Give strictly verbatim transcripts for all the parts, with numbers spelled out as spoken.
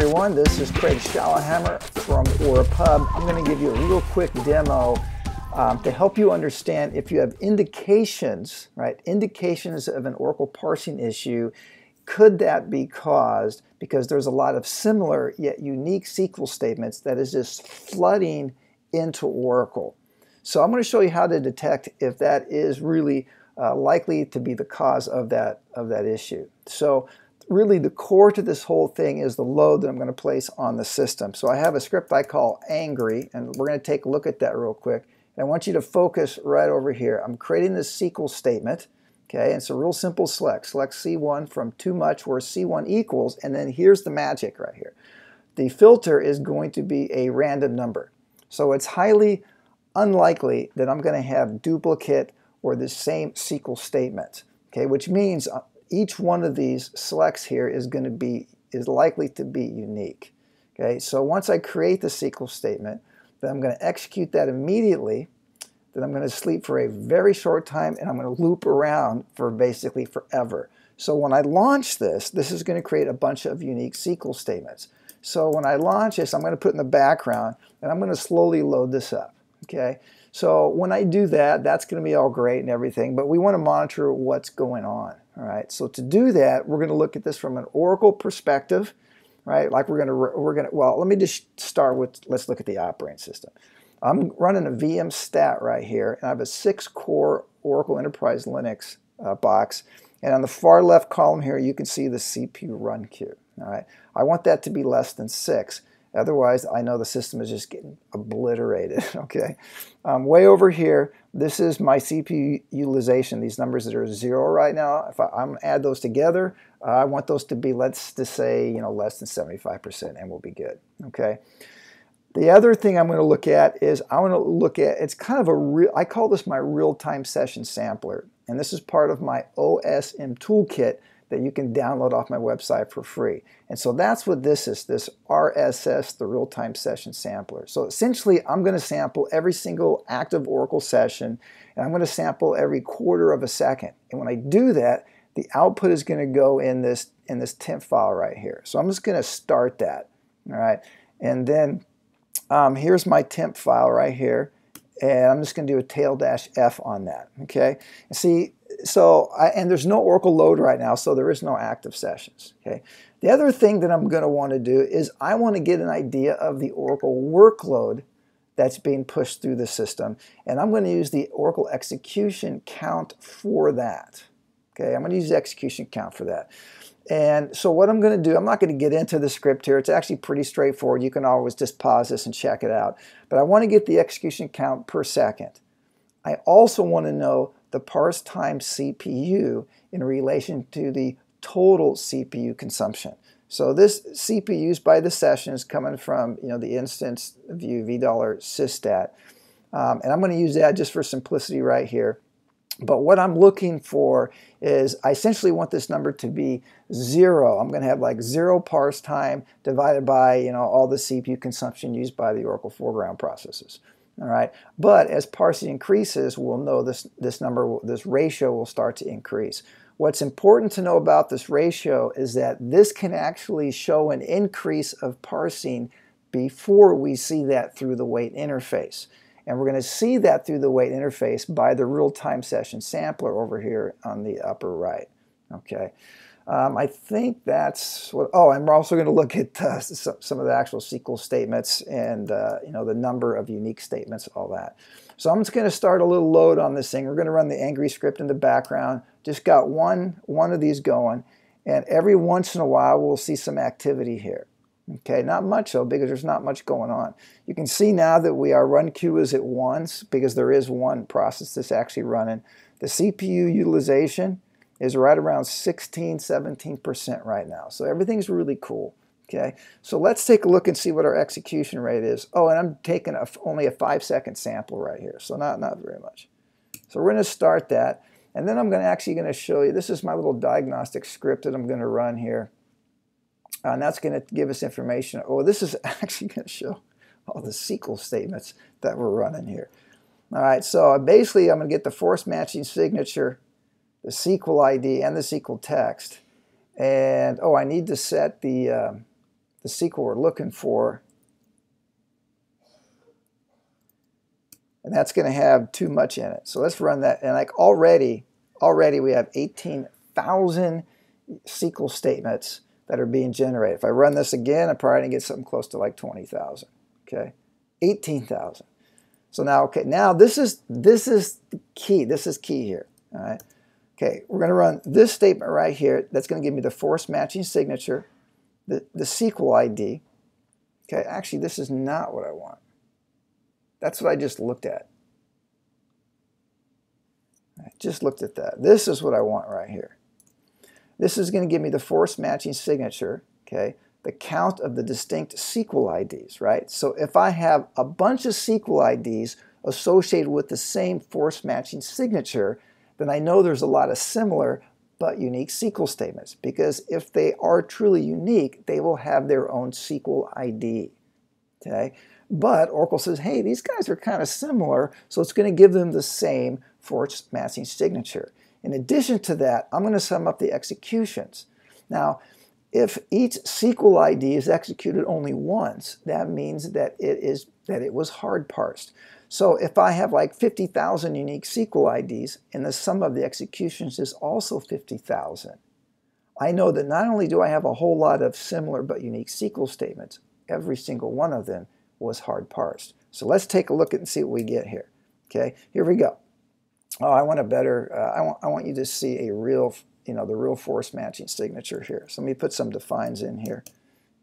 everyone, this is Craig Shallahammer from OraPub. I'm going to give you a real quick demo um, to help you understand if you have indications, right, indications of an Oracle parsing issue, could that be caused because there's a lot of similar yet unique S Q L statements that is just flooding into Oracle. So I'm going to show you how to detect if that is really uh, likely to be the cause of that, of that issue. So really the core to this whole thing is the load that I'm going to place on the system. So I have a script I call angry, and we're going to take a look at that real quick. And I want you to focus right over here. I'm creating this S Q L statement, okay, and it's a real simple select. Select C one from too much where C one equals, and then here's the magic right here. The filter is going to be a random number. So it's highly unlikely that I'm going to have duplicate or the same S Q L statement, okay, which means each one of these selects here is going to be is likely to be unique. Okay, so once I create the S Q L statement, then I'm going to execute that immediately. Then I'm going to sleep for a very short time, and I'm going to loop around for basically forever. So when I launch this, this is going to create a bunch of unique S Q L statements. So when I launch this, I'm going to put it in the background, and I'm going to slowly load this up. Okay, so when I do that, that's going to be all great and everything, but we want to monitor what's going on. All right, so to do that, we're going to look at this from an Oracle perspective, right? Like we're going to, we're going to, well, let me just start with, let's look at the operating system. I'm running a V$SYSTAT right here, and I have a six-core Oracle Enterprise Linux uh, box, and on the far left column here, you can see the C P U run queue, all right? I want that to be less than six. Otherwise, I know the system is just getting obliterated, okay? Um, way over here, this is my C P U utilization, these numbers that are zero right now. If I, I'm going to add those together, uh, I want those to be, let's just say, you know, less than seventy-five percent, and we'll be good, okay? The other thing I'm going to look at is I want to look at, it's kind of a real, I call this my real-time session sampler, and this is part of my O S M toolkit that you can download off my website for free. And so that's what this is, this R S S, the real-time session sampler. So essentially, I'm going to sample every single active Oracle session, and I'm going to sample every quarter of a second. And when I do that, the output is going to go in this, in this temp file right here. So I'm just going to start that, all right? And then um, here's my temp file right here, and I'm just going to do a tail-f on that, okay? And see, So, I, and there's no Oracle load right now, so there is no active sessions, okay? The other thing that I'm going to want to do is I want to get an idea of the Oracle workload that's being pushed through the system, and I'm going to use the Oracle execution count for that, okay? I'm going to use the execution count for that. And so what I'm going to do, I'm not going to get into the script here. It's actually pretty straightforward. You can always just pause this and check it out. But I want to get the execution count per second. I also want to know the parse time C P U in relation to the total C P U consumption. So this C P Us by the session is coming from, you know, the instance view V$SYSTAT. Um, and I'm going to use that just for simplicity right here. But what I'm looking for is I essentially want this number to be zero. I'm going to have like zero parse time divided by, you know, all the C P U consumption used by the Oracle foreground processes. All right, but as parsing increases, we'll know this, this number, this ratio will start to increase. What's important to know about this ratio is that this can actually show an increase of parsing before we see that through the wait interface. And we're going to see that through the wait interface by the real-time session sampler over here on the upper right. Okay, um, I think that's what, oh, and we're also going to look at uh, some of the actual S Q L statements and, uh, you know, the number of unique statements, all that. So I'm just going to start a little load on this thing. We're going to run the angry script in the background. Just got one, one of these going, and every once in a while we'll see some activity here. Okay, not much though, because there's not much going on. You can see now that we are run queue is at once because there is one process that's actually running. The C P U utilization is right around sixteen, seventeen percent right now. So everything's really cool, okay? So let's take a look and see what our execution rate is. Oh, and I'm taking a, only a five second sample right here, so not, not very much. So we're gonna start that, and then I'm gonna actually gonna show you, this is my little diagnostic script that I'm gonna run here, uh, and that's gonna give us information. Oh, this is actually gonna show all the S Q L statements that we're running here. All right, so basically I'm gonna get the force matching signature, the S Q L I D, and the S Q L text. And, oh, I need to set the, um, the S Q L we're looking for. And that's going to have too much in it. So let's run that. And like already, already we have eighteen thousand S Q L statements that are being generated. If I run this again, I'm probably going to get something close to like twenty thousand. Okay, eighteen thousand. So now, okay, now this is this is key. This is key here. All right. Okay, we're going to run this statement right here. That's going to give me the force matching signature, the the S Q L I D. Okay, actually, this is not what I want. That's what I just looked at. I just looked at that. This is what I want right here. This is going to give me the force matching signature, okay, the count of the distinct S Q L I Ds, right? So if I have a bunch of S Q L I Ds associated with the same force matching signature, then I know there's a lot of similar but unique S Q L statements, because if they are truly unique, they will have their own S Q L I D, okay? But Oracle says, hey, these guys are kind of similar, so it's going to give them the same force matching signature. In addition to that, I'm going to sum up the executions. Now, if each S Q L I D is executed only once, that means that it is that it was hard parsed. So if I have like fifty thousand unique S Q L I Ds and the sum of the executions is also fifty thousand, I know that not only do I have a whole lot of similar but unique S Q L statements, every single one of them was hard parsed. So let's take a look at and see what we get here. Okay, here we go. Oh, I want a better. Uh, I want. I want you to see a real, you know, the real force matching signature here. So let me put some defines in here.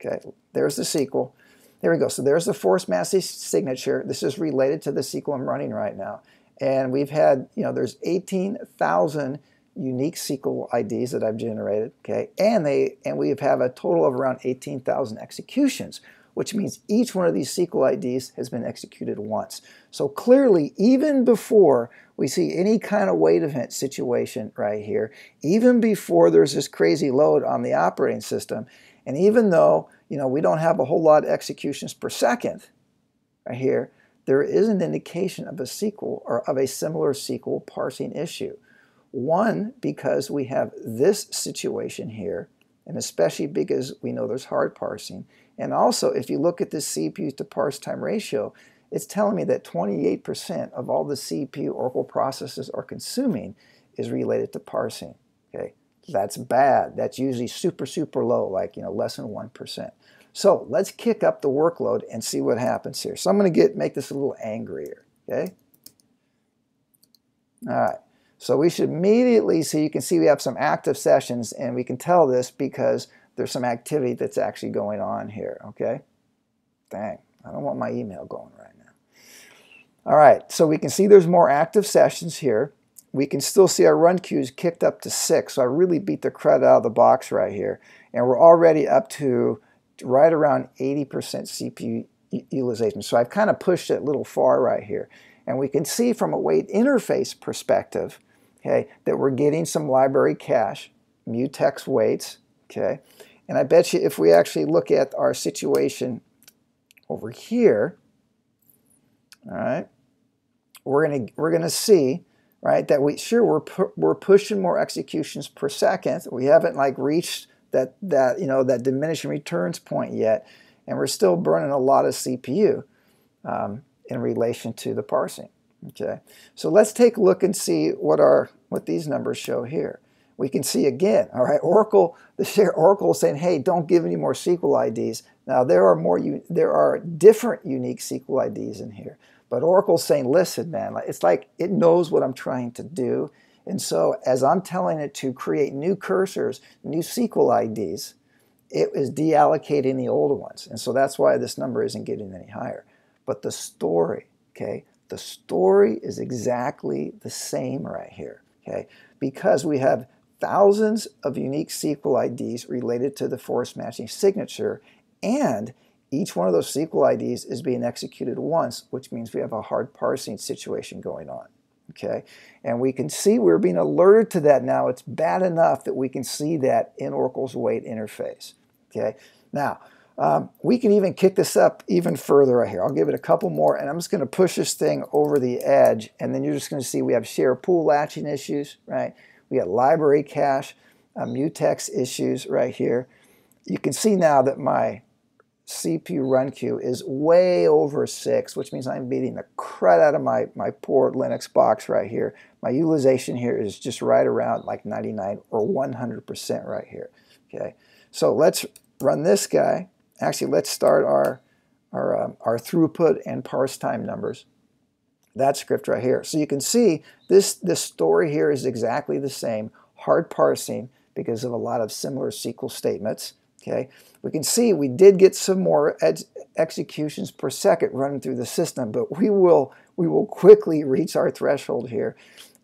Okay, there's the S Q L. There we go. So there's the force matching signature. This is related to the S Q L I'm running right now. And we've had, you know, there's eighteen thousand unique S Q L I Ds that I've generated. Okay, and they and we have a total of around eighteen thousand executions, which means each one of these S Q L I Ds has been executed once. So clearly, even before we see any kind of wait event situation right here, even before there's this crazy load on the operating system, and even though, you know, we don't have a whole lot of executions per second right here, there is an indication of a S Q L or of a similar S Q L parsing issue. One, because we have this situation here, and especially because we know there's hard parsing. And also, if you look at this C P U to parse time ratio, it's telling me that twenty-eight percent of all the C P U Oracle processes are consuming is related to parsing. Okay, that's bad. That's usually super, super low, like, you know, less than one percent. So let's kick up the workload and see what happens here. So I'm going to get make this a little angrier. Okay. All right. So we should immediately see, you can see we have some active sessions, and we can tell this because there's some activity that's actually going on here, okay? Dang, I don't want my email going right now. All right, so we can see there's more active sessions here. We can still see our run queues kicked up to six, so I really beat the crud out of the box right here. And we're already up to right around eighty percent C P U utilization. So I've kind of pushed it a little far right here. And we can see from a wait interface perspective, okay, that we're getting some library cache, mutex waits, okay? And I bet you if we actually look at our situation over here, all right, we're gonna we're gonna see, right, that we sure we're pu we're pushing more executions per second. We haven't like reached that that you know that diminishing returns point yet, and we're still burning a lot of C P U um, in relation to the parsing. Okay, so let's take a look and see what our what these numbers show here. We can see again, all right, Oracle, the share Oracle is saying, hey, don't give any more S Q L I Ds. Now, there are more, there are different unique S Q L I Ds in here. But Oracle's saying, listen, man, it's like it knows what I'm trying to do. And so as I'm telling it to create new cursors, new S Q L I Ds, it is deallocating the old ones. And so that's why this number isn't getting any higher. But the story, okay, the story is exactly the same right here, okay, because we have thousands of unique S Q L I Ds related to the force matching signature, and each one of those S Q L I Ds is being executed once, which means we have a hard parsing situation going on. Okay, and we can see we're being alerted to that now. It's bad enough that we can see that in Oracle's wait interface. Okay, now um, we can even kick this up even further right here. I'll give it a couple more, and I'm just going to push this thing over the edge, and then you're just going to see we have share pool latching issues, right? We got library cache, uh, mutex issues right here. You can see now that my C P U run queue is way over six, which means I'm beating the crud out of my, my poor Linux box right here. My utilization here is just right around like ninety-nine or one hundred percent right here. Okay, so let's run this guy. Actually, let's start our, our, um, our throughput and parse time numbers. That script right here. So you can see this, this story here is exactly the same. Hard parsing because of a lot of similar S Q L statements. Okay, we can see we did get some more ex executions per second running through the system, but we will we will quickly reach our threshold here.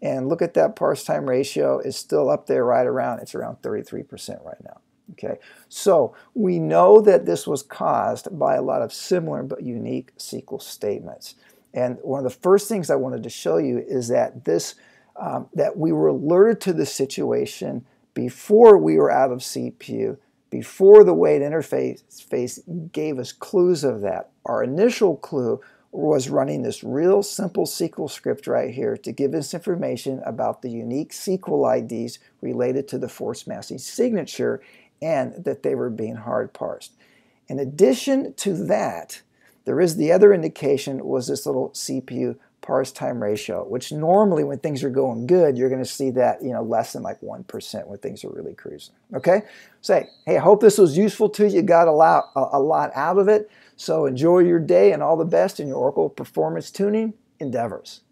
And look at that parse time ratio is still up there right around, it's around thirty-three percent right now. Okay, so we know that this was caused by a lot of similar but unique S Q L statements. And one of the first things I wanted to show you is that this um, that we were alerted to the situation before we were out of C P U. Before the wait interface gave us clues of that. Our initial clue was running this real simple S Q L script right here to give us information about the unique S Q L I Ds related to the force massing signature and that they were being hard parsed. In addition to that, there is the other indication was this little C P U parse time ratio, which normally when things are going good, you're going to see that, you know, less than like one percent when things are really cruising. Okay? Say, hey, I hope this was useful to you. You got a lot, a lot out of it. So enjoy your day and all the best in your Oracle performance tuning endeavors.